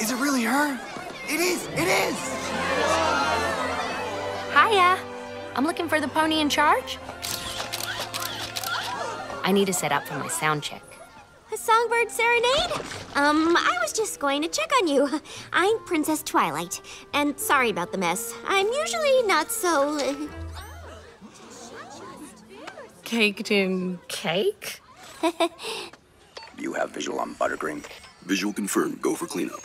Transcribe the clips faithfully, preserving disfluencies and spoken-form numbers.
Is it really her? It is! It is! Hiya! I'm looking for the pony in charge. I need to set up for my sound check. A songbird serenade? Um, I was just going to check on you. I'm Princess Twilight, and sorry about the mess. I'm usually not so... Caked in cake? You have visual on Buttercream. Visual confirmed. Go for cleanup.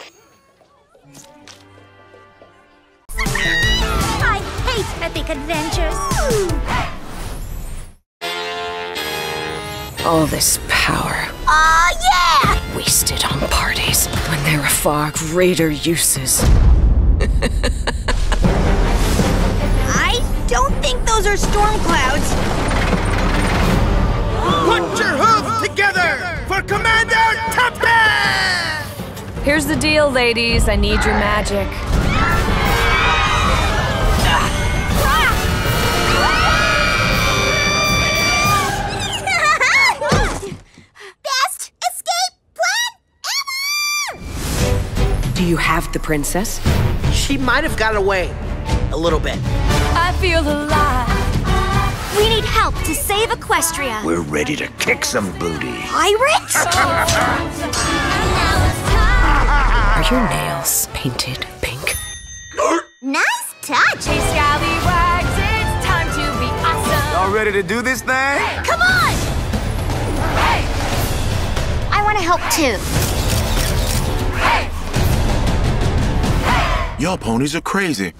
I hate epic adventures. All this power. Oh, yeah! Wasted on parties when there are far greater uses. I don't think those are storm clouds. Put your hooves together for Commander Tuppah! Here's the deal, ladies. I need your magic. Do you have the princess? She might have got away. A little bit. I feel alive. We need help to save Equestria. We're ready to kick some booty. Pirates? Are your nails painted pink? Nice touch. Hey, scallywags, it's time to be awesome. Y'all ready to do this thing? Come on! Hey! I want to help too. Hey! Your ponies are crazy.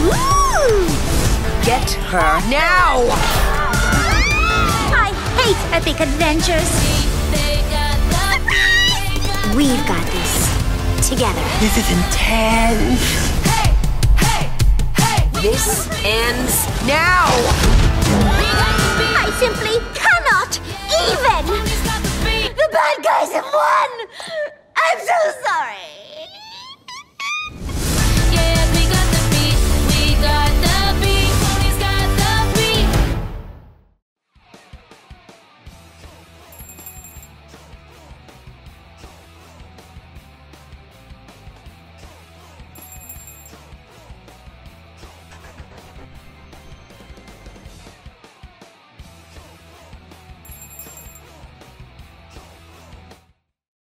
Woo! Get her now! I hate epic adventures. We've got this. Together. This is intense. Hey, hey, hey. This ends now! I simply cannot even! The bad guys have won! I'm so sorry!